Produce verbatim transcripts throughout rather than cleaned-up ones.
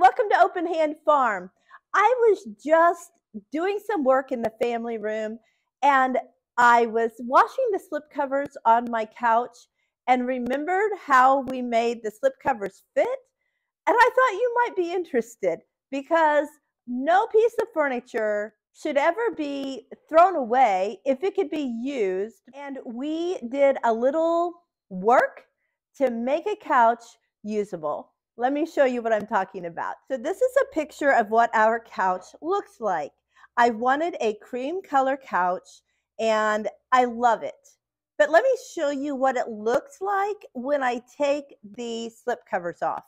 welcome to Open Hand Farm. I was just doing some work in the family room and I was washing the slip covers on my couch and remembered how we made the slip covers fit. And I thought you might be interested because no piece of furniture should ever be thrown away if it could be used. And we did a little work to make a couch usable. Let me show you what I'm talking about. So this is a picture of what our couch looks like. I wanted a cream color couch and I love it. But let me show you what it looks like when I take the slip covers off.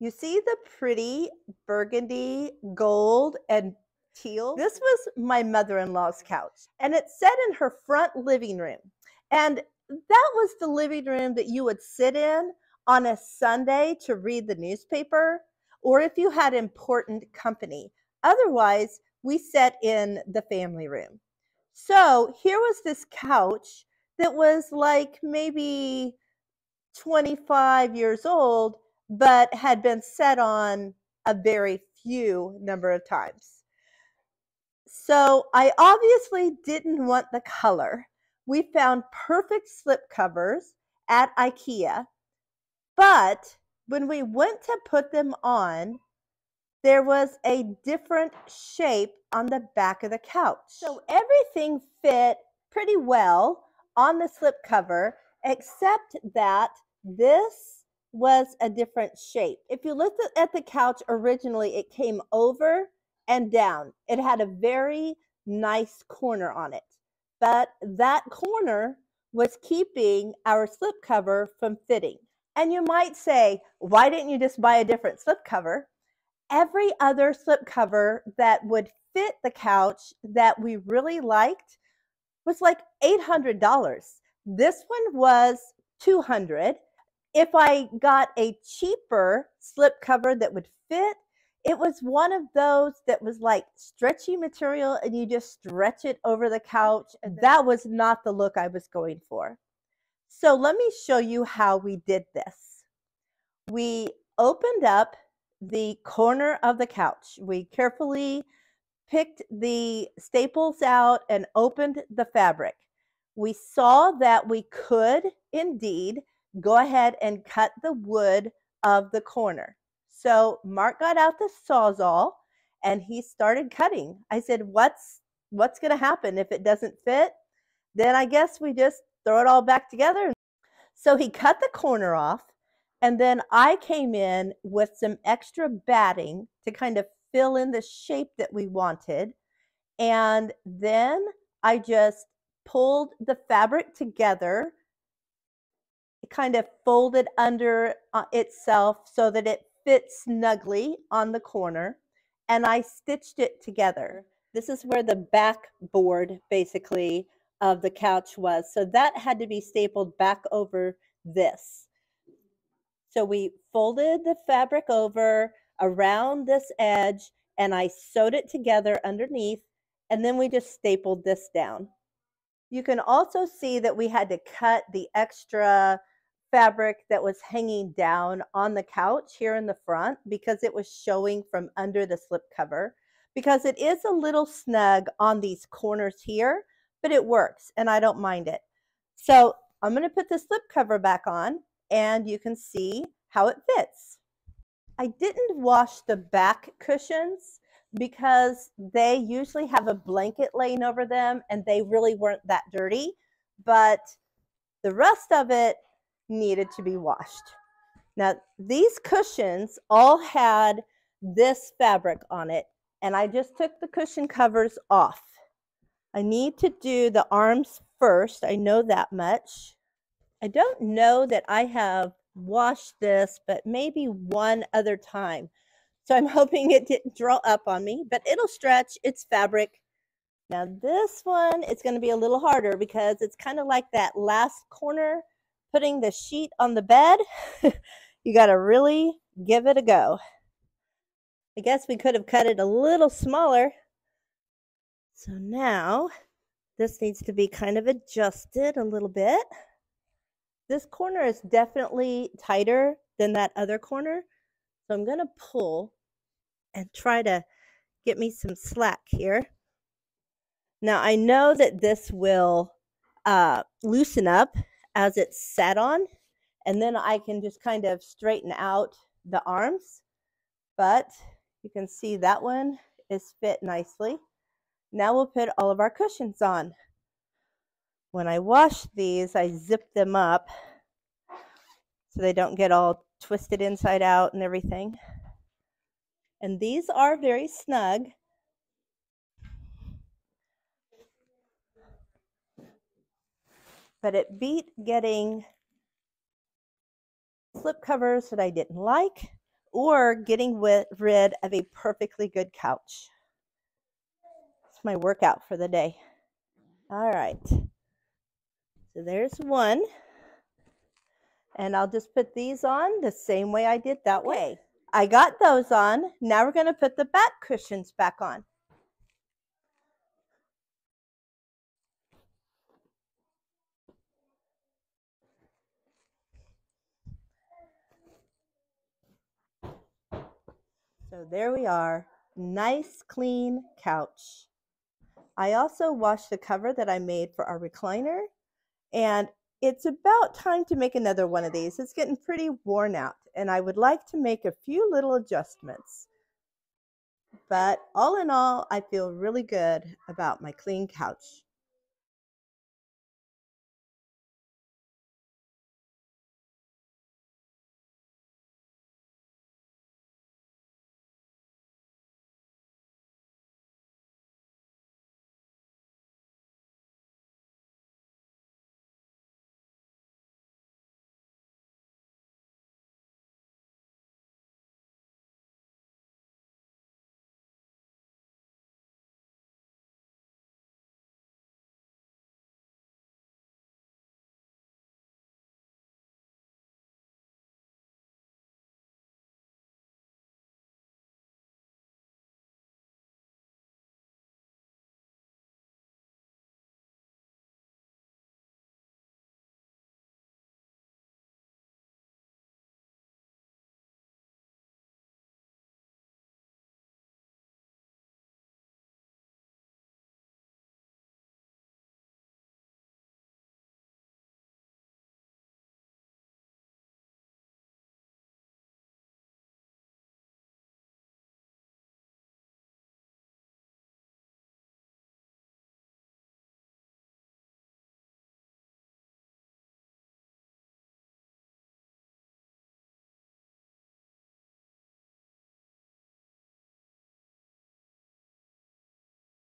You see the pretty burgundy, gold, and teal? This was my mother-in-law's couch, and it sat in her front living room. And that was the living room that you would sit in on a Sunday to read the newspaper, or if you had important company. Otherwise, we sat in the family room. So here was this couch that was like maybe twenty-five years old, but had been set on a very few number of times. So I obviously didn't want the color. We found perfect slip covers at IKEA, but when we went to put them on, there was a different shape on the back of the couch. So everything fit pretty well on the slip cover, except that this was a different shape. If you looked at the couch originally, it came over and down. It had a very nice corner on it, but that corner was keeping our slip cover from fitting. And you might say, why didn't you just buy a different slip cover? Every other slip cover that would fit the couch that we really liked was like eight hundred dollars. This one was two hundred dollars. If I got a cheaper slip cover that would fit, it was one of those that was like stretchy material and you just stretch it over the couch. And that was not the look I was going for. So let me show you how we did this. We opened up the corner of the couch. We carefully picked the staples out and opened the fabric. We saw that we could indeed go ahead and cut the wood of the corner. So Mark got out the Sawzall and he started cutting. I said, what's, what's gonna happen if it doesn't fit? Then I guess we just throw it all back together. So he cut the corner off and then I came in with some extra batting to kind of fill in the shape that we wanted. And then I just pulled the fabric together, kind of folded under itself so that it fits snugly on the corner, and I stitched it together. This is where the backboard basically of the couch was. So that had to be stapled back over this. So we folded the fabric over around this edge and I sewed it together underneath, and then we just stapled this down. You can also see that we had to cut the extra fabric that was hanging down on the couch here in the front because it was showing from under the slip cover, because it is a little snug on these corners here, but it works and I don't mind it. So I'm going to put the slip cover back on and you can see how it fits. I didn't wash the back cushions because they usually have a blanket laying over them and they really weren't that dirty, but the rest of it needed to be washed. Now, these cushions all had this fabric on it, and I just took the cushion covers off. I need to do the arms first. I know that much. I don't know that I have washed this, but maybe one other time. So I'm hoping it didn't draw up on me, but it'll stretch. It's fabric. Now this one, it's going to be a little harder because it's kind of like that last corner, putting the sheet on the bed. You got to really give it a go. I guess we could have cut it a little smaller. So now this needs to be kind of adjusted a little bit. This corner is definitely tighter than that other corner. So I'm going to pull and try to get me some slack here. Now I know that this will uh, loosen up as it's sat on, and then I can just kind of straighten out the arms, but you can see that one is fit nicely. Now we'll put all of our cushions on. When I wash these, I zip them up so they don't get all twisted inside out and everything. And these are very snug. But it beat getting slip covers that I didn't like, or getting rid of a perfectly good couch. It's my workout for the day. All right. So there's one. And I'll just put these on the same way I did that way. I got those on. Now we're going to put the back cushions back on. So there we are. Nice, clean couch. I also washed the cover that I made for our recliner, and it's about time to make another one of these. It's getting pretty worn out, and I would like to make a few little adjustments. But all in all, I feel really good about my clean couch.